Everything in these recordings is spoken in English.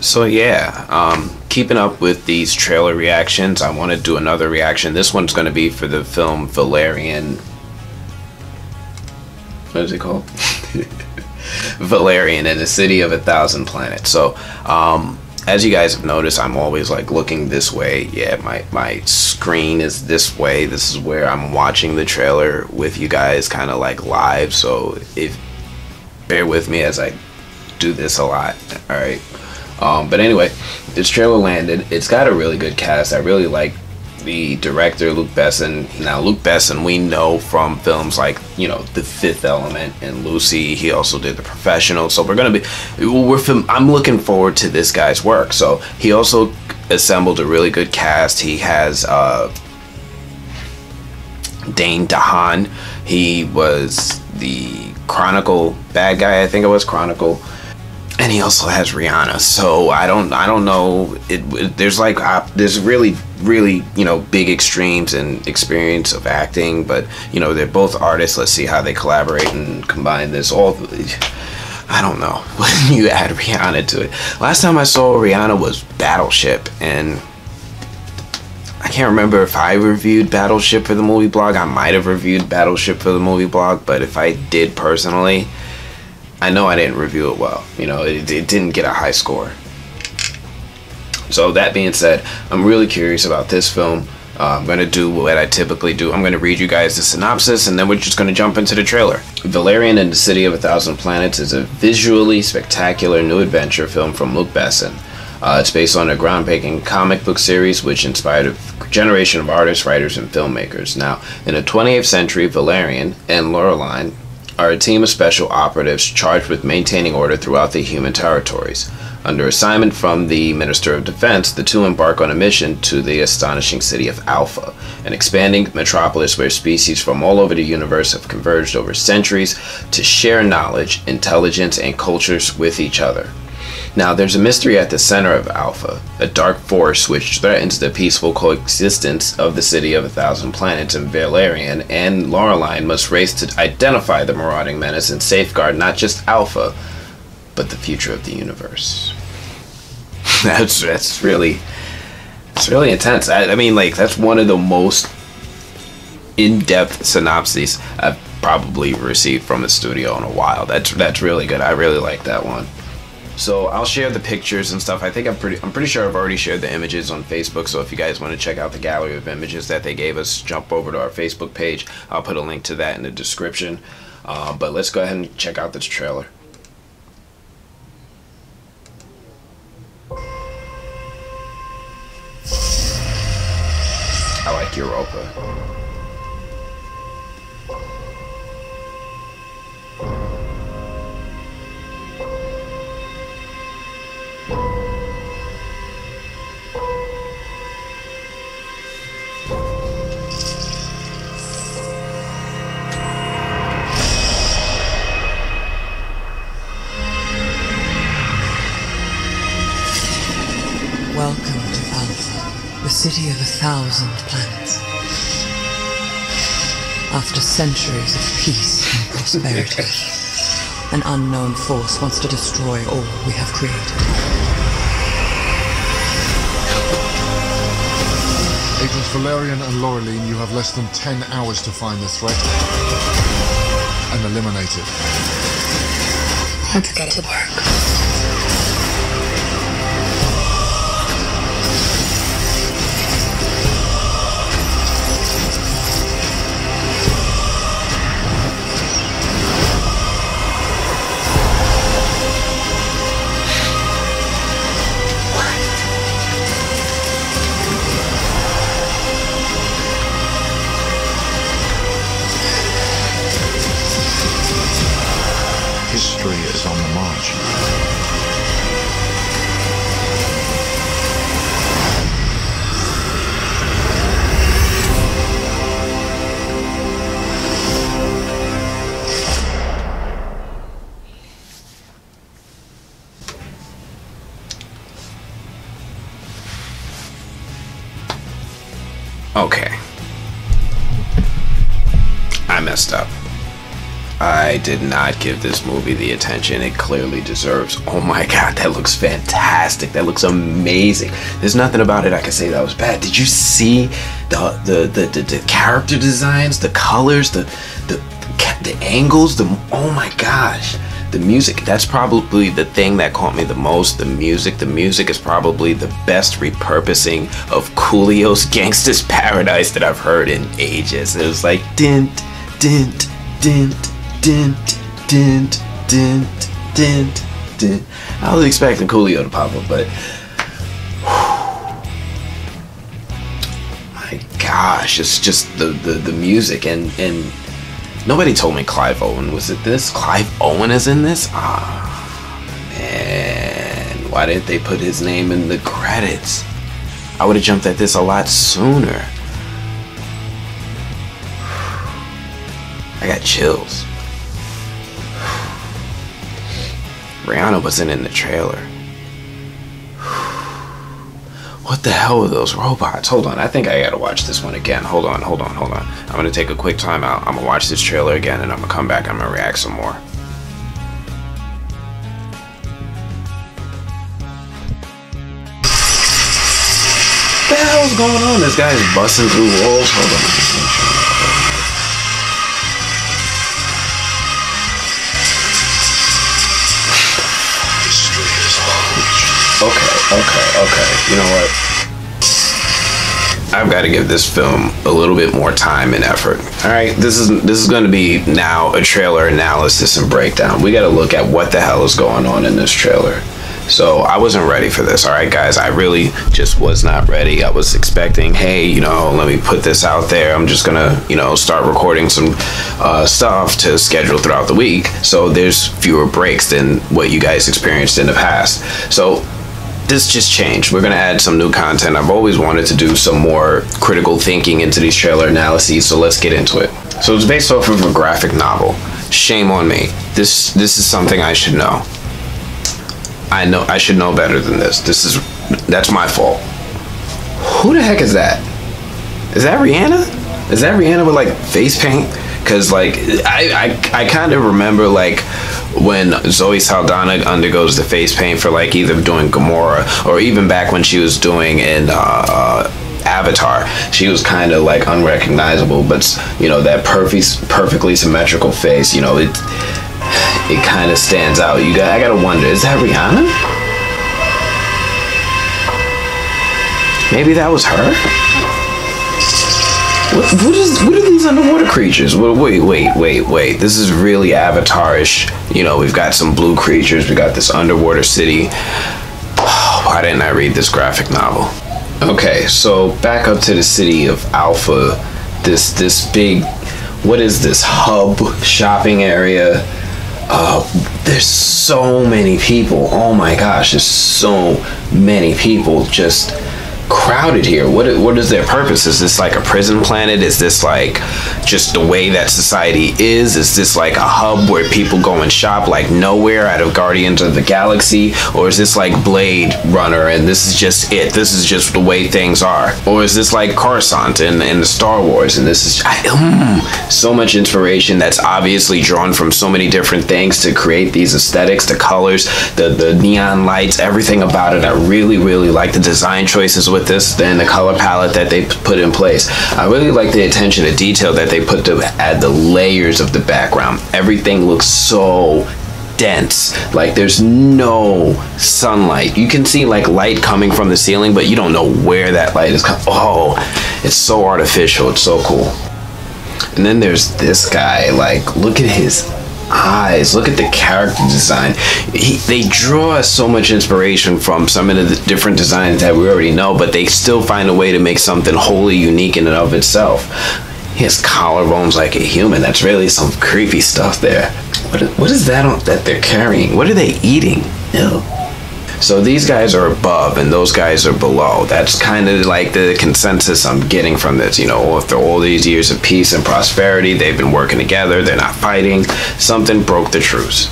So yeah, keeping up with these trailer reactions, I want to do another reaction. This one's going to be for the film Valerian. What is it called? Valerian and the City of a Thousand Planets. So as you guys have noticed, I'm always like looking this way. Yeah, my screen is this way. This is where I'm watching the trailer with you guys, kind of like live. So if bear with me as I do this a lot. All right. But anyway, this trailer landed. It's got a really good cast. I really like the director, Luc Besson. Now, Luc Besson, we know from films like, you know, The Fifth Element and Lucy. He also did The Professional. So we're going to be, I'm looking forward to this guy's work. So he also assembled a really good cast. He has Dane DeHaan. He was the Chronicle bad guy. I think it was Chronicle. And he also has Rihanna, so I don't know. There's like there's really you know big extremes in experience of acting, but you know they're both artists. Let's see how they collaborate and combine this all. I don't know when you add Rihanna to it. Last time I saw Rihanna was Battleship, and I can't remember if I reviewed Battleship for the movie blog. I might have reviewed Battleship for the movie blog, but if I did personally, I know I didn't review it well. You know, it didn't get a high score. So that being said, I'm really curious about this film. I'm going to do what I typically do. I'm going to read you guys the synopsis, and then we're just going to jump into the trailer. Valerian and the City of a Thousand Planets is a visually spectacular new adventure film from Luc Besson. It's based on a groundbreaking comic book series which inspired a generation of artists, writers, and filmmakers. Now, in the 20th century, Valerian and Laureline are a team of special operatives charged with maintaining order throughout the human territories. Under assignment from the Minister of Defense, the two embark on a mission to the astonishing city of Alpha, an expanding metropolis where species from all over the universe have converged over centuries to share knowledge, intelligence, and cultures with each other. Now, there's a mystery at the center of Alpha, a dark force which threatens the peaceful coexistence of the City of a Thousand Planets, and Valerian and Laureline must race to identify the marauding menace and safeguard not just Alpha, but the future of the universe. That's really intense. I mean, like, that's one of the most in-depth synopses I've probably received from the studio in a while. That's really good. I really like that one. So I'll share the pictures and stuff. I think I'm pretty sure I've already shared the images on Facebook. So if you guys want to check out the gallery of images that they gave us, jump over to our Facebook page. I'll put a link to that in the description. But let's go ahead and check out this trailer. I like Europa. Welcome to Alpha, the city of a thousand planets. After centuries of peace and prosperity, an unknown force wants to destroy all we have created. Agents Valerian and Laureline, you have less than 10 hours to find the threat and eliminate it. Let's get to work. History is on the march. Okay. I messed up. I did not give this movie the attention it clearly deserves. Oh my god, that looks fantastic. That looks amazing. There's nothing about it I can say that was bad. Did you see the character designs, the colors, the angles, oh my gosh. The music, that's probably the thing that caught me the most. The music is probably the best repurposing of Coolio's Gangsta's Paradise that I've heard in ages. It was like dint, dint, dint, dint, dint, dint, dint, dint. I was expecting Coolio to pop up, but whew, my gosh, it's just the music and nobody told me Clive Owen was in this. Clive Owen is in this? Ah, man. Why didn't they put his name in the credits? I would have jumped at this a lot sooner. I got chills. Rihanna wasn't in the trailer. What the hell are those robots? Hold on, I think I gotta watch this one again. Hold on. I'm gonna take a quick time out. I'm gonna watch this trailer again and I'm gonna come back and I'm gonna react some more. What the hell's going on? This guy's busting through walls. Hold on. Okay. You know what? I've got to give this film a little bit more time and effort. All right, this is going to be now a trailer analysis and breakdown. We got to look at what the hell is going on in this trailer. So I wasn't ready for this. All right, guys, I really just was not ready. I was expecting, hey, you know, let me put this out there. I'm just gonna, you know, start recording some stuff to schedule throughout the week. So there's fewer breaks than what you guys experienced in the past. So this just changed. We're gonna add some new content. I've always wanted to do some more critical thinking into these trailer analyses, so let's get into it. So it's based off of a graphic novel. Shame on me. This is something I should know. I should know better than this. That's my fault. Who the heck is that? Is that Rihanna? Is that Rihanna with like face paint? Cause like I kind of remember like when Zoe Saldana undergoes the face paint for like either doing Gamora or even back when she was doing in Avatar, she was kind of like unrecognizable, but you know that perfectly symmetrical face, you know it kind of stands out. I gotta wonder, is that Rihanna? Maybe that was her. What are these underwater creatures? Wait. This is really Avatar-ish. You know, we've got some blue creatures. We got this underwater city. Oh, why didn't I read this graphic novel? Okay, so back up to the city of Alpha. This big, what is this, hub shopping area? There's so many people. Oh my gosh, there's so many people just crowded here. What is their purpose? Is this like a prison planet? Is this like just the way that society is? Is this like a hub where people go and shop like nowhere out of Guardians of the Galaxy? Or is this like Blade Runner and this is just it? This is just the way things are? Or is this like Coruscant and the Star Wars and this is so much inspiration that's obviously drawn from so many different things to create these aesthetics, the colors, the neon lights, everything about it. I really like the design choices with this than the color palette that they put in place. I really like the attention to detail that they put to add the layers of the background. Everything looks so dense, like there's no sunlight. You can see like light coming from the ceiling, but you don't know where that light is coming. Oh, it's so artificial, it's so cool. And then there's this guy, like look at his eyes, look at the character design. They draw so much inspiration from some of the different designs that we already know, but they still find a way to make something wholly unique in and of itself. His collarbone's like a human. That's really some creepy stuff there. What is that that they're carrying? What are they eating? Ew. So these guys are above and those guys are below. That's kind of like the consensus I'm getting from this. You know, after all these years of peace and prosperity, they've been working together, they're not fighting. Something broke the truce.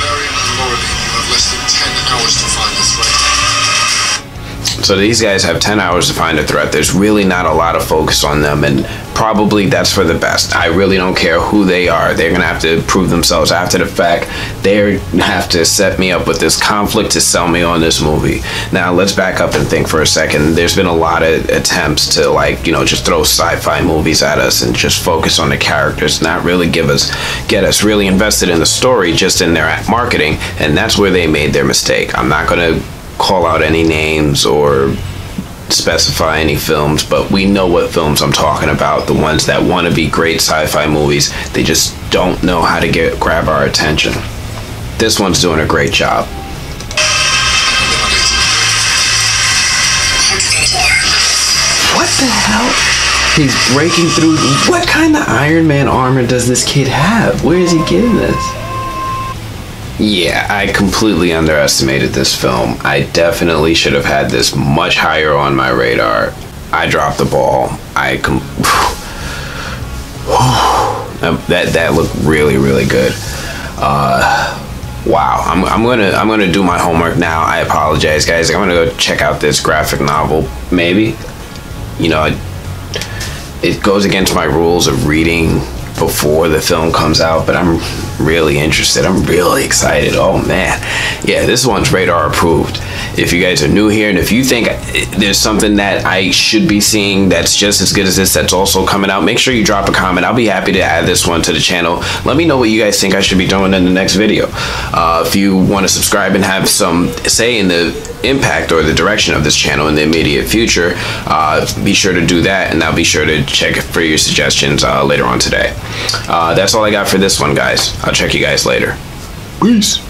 Valerian and Laureline, you have less than 10 hours to find this threat. So these guys have 10 hours to find a threat. There's really not a lot of focus on them and probably that's for the best. I really don't care who they are. They're gonna have to prove themselves after the fact. They have to set me up with this conflict to sell me on this movie. Now let's back up and think for a second. There's been a lot of attempts to, like, you know, just throw sci-fi movies at us and just focus on the characters, not really get us really invested in the story, just in their marketing, and that's where they made their mistake. I'm not gonna call out any names or specify any films, but we know what films I'm talking about. The ones that want to be great sci-fi movies, they just don't know how to grab our attention. This one's doing a great job. What the hell? He's breaking through. What kind of Iron Man armor does this kid have? Where is he getting this? Yeah, I completely underestimated this film. I definitely should have had this much higher on my radar. I dropped the ball. That looked really, really good. Wow, I'm gonna do my homework now. I apologize, guys. I'm gonna go check out this graphic novel. Maybe, you know, it goes against my rules of reading before the film comes out, but I'm really interested. I'm really excited. Oh man, yeah, this one's radar approved. If you guys are new here, and if you think there's something that I should be seeing that's just as good as this that's also coming out, make sure you drop a comment. I'll be happy to add this one to the channel. Let me know what you guys think I should be doing in the next video. If you want to subscribe and have some say in the impact or the direction of this channel in the immediate future, be sure to do that, and I'll be sure to check for your suggestions later on today. That's all I got for this one, guys. I'll check you guys later. Peace.